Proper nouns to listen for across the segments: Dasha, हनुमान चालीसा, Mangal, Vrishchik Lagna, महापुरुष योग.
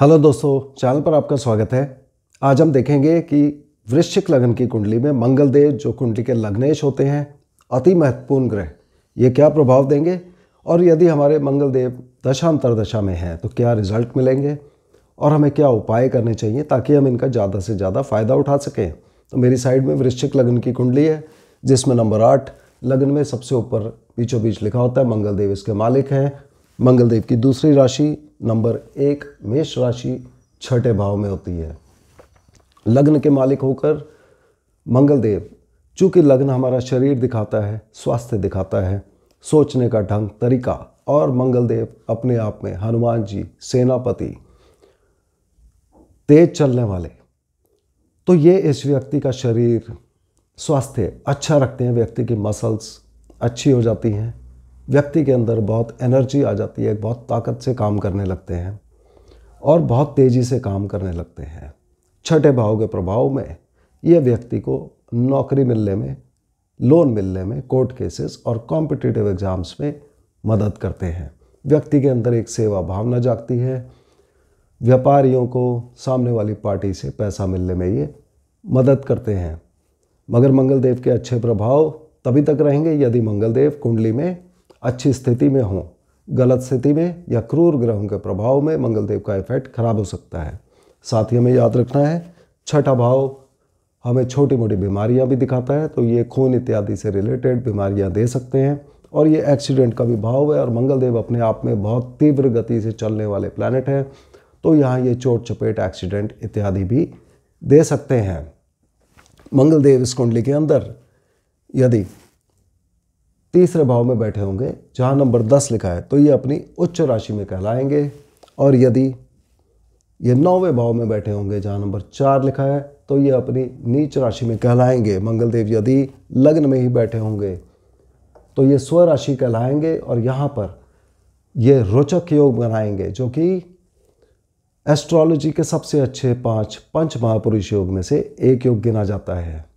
Hello दोस्तों, channel पर आपका स्वागत है। आज हम देखेंगे कि वृश्चिक लग्न की कुंडली में मंगल देव जो कुंडली के लग्नेश होते हैं, अति महत्वपूर्ण ग्रह, ये क्या प्रभाव देंगे और यदि हमारे मंगल देव दशांतर दशा में हैं तो क्या रिजल्ट मिलेंगे और हमें क्या उपाय करने चाहिए ताकि हम इनका ज़्यादा से ज़्यादा फ़ायदा उठा सकें। तो मेरी साइड में वृश्चिक लग्न की कुंडली है जिसमें नंबर 8 लग्न में सबसे ऊपर बीचों बीच लिखा होता है मंगल देव इसके मालिक हैं। मंगल देव की दूसरी राशि नंबर 1 मेष राशि छठे भाव में होती है। लग्न के मालिक होकर मंगल देव, चूँकि लग्न हमारा शरीर दिखाता है, स्वास्थ्य दिखाता है, सोचने का ढंग तरीका, और मंगल देव अपने आप में हनुमान जी, सेनापति, तेज चलने वाले, तो ये इस व्यक्ति का शरीर स्वास्थ्य अच्छा रखते हैं। व्यक्ति की मसल्स अच्छी हो जाती हैं, व्यक्ति के अंदर बहुत एनर्जी आ जाती है, बहुत ताकत से काम करने लगते हैं और बहुत तेज़ी से काम करने लगते हैं। छठे भाव के प्रभाव में यह व्यक्ति को नौकरी मिलने में, लोन मिलने में, कोर्ट केसेस और कॉम्पिटिटिव एग्ज़ाम्स में मदद करते हैं। व्यक्ति के अंदर एक सेवा भावना जागती है। व्यापारियों को सामने वाली पार्टी से पैसा मिलने में ये मदद करते हैं। मगर मंगल देव के अच्छे प्रभाव तभी तक रहेंगे यदि मंगल देव कुंडली में अच्छी स्थिति में हों। गलत स्थिति में या क्रूर ग्रहों के प्रभाव में मंगल देव का इफेक्ट खराब हो सकता है। साथ ही हमें याद रखना है छठा भाव हमें छोटी मोटी बीमारियां भी दिखाता है, तो ये खून इत्यादि से रिलेटेड बीमारियां दे सकते हैं और ये एक्सीडेंट का भी भाव है। और मंगल देव अपने आप में बहुत तीव्र गति से चलने वाले प्लैनेट हैं, तो यहाँ ये चोट चपेट, एक्सीडेंट इत्यादि भी दे सकते हैं। मंगल देव इस कुंडली के अंदर यदि तीसरे भाव में बैठे होंगे जहाँ नंबर 10 लिखा है तो ये अपनी उच्च राशि में कहलाएंगे, और यदि ये 9वें भाव में बैठे होंगे जहाँ नंबर 4 लिखा है तो ये अपनी नीच राशि में कहलाएंगे। मंगल देव यदि लग्न में ही बैठे होंगे तो ये स्वराशि कहलाएंगे और यहाँ पर ये रोचक योग बनाएंगे जो कि एस्ट्रोलॉजी के सबसे अच्छे 5 महापुरुष योग में से एक योग गिना जाता है।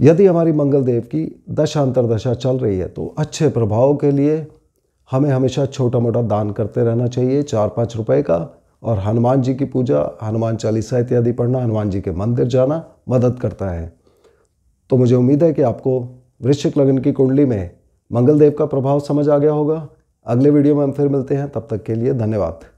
यदि हमारी मंगल देव की दशांतर दशा चल रही है तो अच्छे प्रभाव के लिए हमें हमेशा छोटा मोटा दान करते रहना चाहिए, 4-5 रुपए का, और हनुमान जी की पूजा, हनुमान चालीसा इत्यादि पढ़ना, हनुमान जी के मंदिर जाना मदद करता है। तो मुझे उम्मीद है कि आपको वृश्चिक लग्न की कुंडली में मंगल देव का प्रभाव समझ आ गया होगा। अगले वीडियो में हम फिर मिलते हैं, तब तक के लिए धन्यवाद।